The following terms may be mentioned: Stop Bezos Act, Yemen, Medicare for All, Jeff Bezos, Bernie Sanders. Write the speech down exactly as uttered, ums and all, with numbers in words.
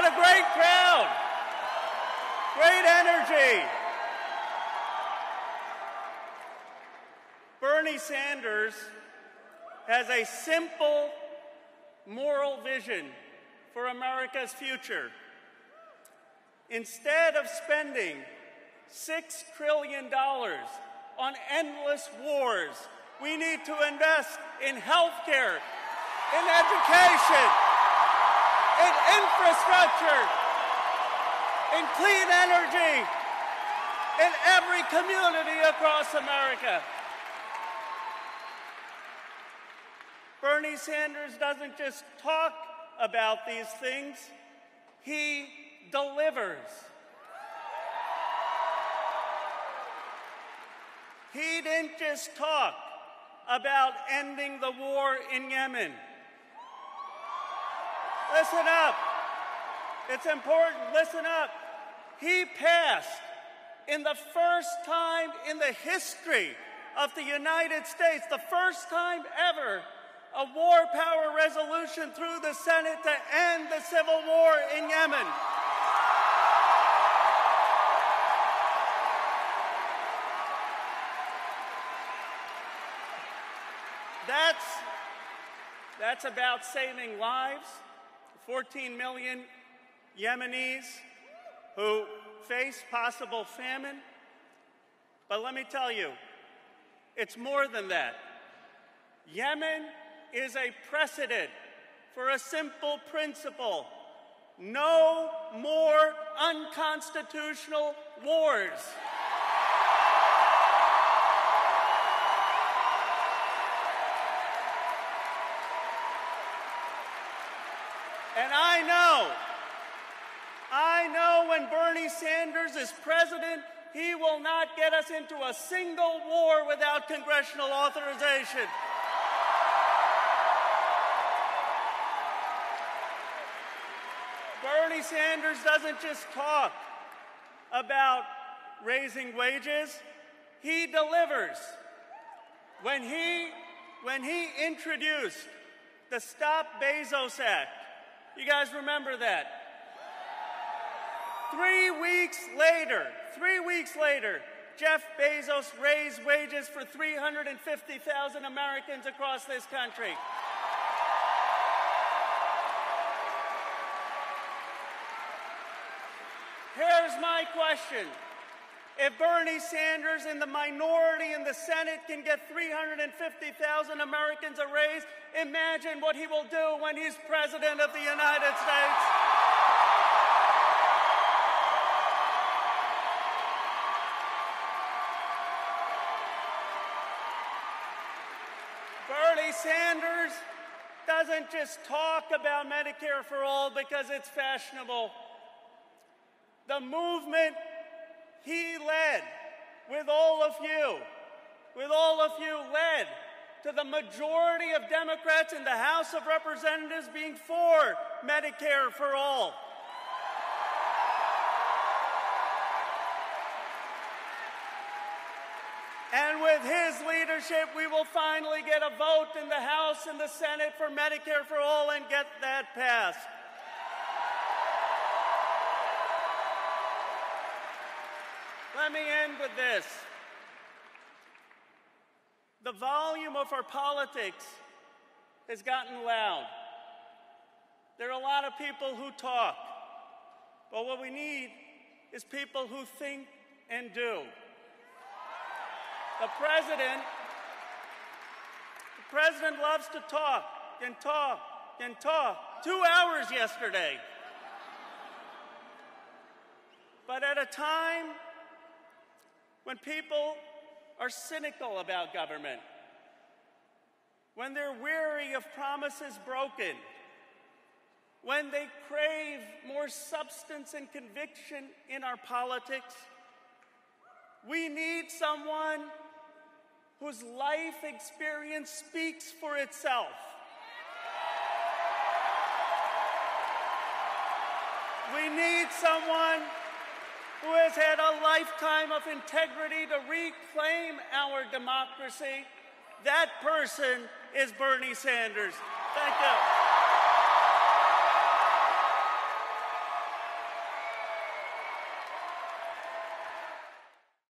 What a great crowd! Great energy! Bernie Sanders has a simple moral vision for America's future. Instead of spending six trillion dollars on endless wars, we need to invest in health care, in education, in infrastructure, in clean energy, in every community across America. Bernie Sanders doesn't just talk about these things, he delivers. He didn't just talk about ending the war in Yemen. Listen up. It's important. Listen up. He passed, in the first time in the history of the United States, the first time ever, a war power resolution through the Senate to end the civil war in Yemen. That's, that's about saving lives. fourteen million Yemenis who face possible famine. But let me tell you, it's more than that. Yemen is a precedent for a simple principle: no more unconstitutional wars. And I know, I know when Bernie Sanders is president, he will not get us into a single war without congressional authorization. Bernie Sanders doesn't just talk about raising wages, he delivers. When he, when he introduced the Stop Bezos Act, you guys remember that? Three weeks later, three weeks later, Jeff Bezos raised wages for three hundred fifty thousand Americans across this country. Here's my question. If Bernie Sanders and the minority in the Senate can get three hundred fifty thousand Americans a raise, imagine what he will do when he's president of the United States. Bernie Sanders doesn't just talk about Medicare for All because it's fashionable. The movement he led with all of you, with all of you led to the majority of Democrats in the House of Representatives being for Medicare for All. And with his leadership, we will finally get a vote in the House and the Senate for Medicare for All and get that passed. Let me end with this. The volume of our politics has gotten loud. There are a lot of people who talk, but what we need is people who think and do. The president, the president loves to talk and talk and talk. Two hours yesterday. But at a time when people are cynical about government, when they're weary of promises broken, when they crave more substance and conviction in our politics, we need someone whose life experience speaks for itself. We need someone who has had a lifetime of integrity to reclaim our democracy. That person is Bernie Sanders. Thank you.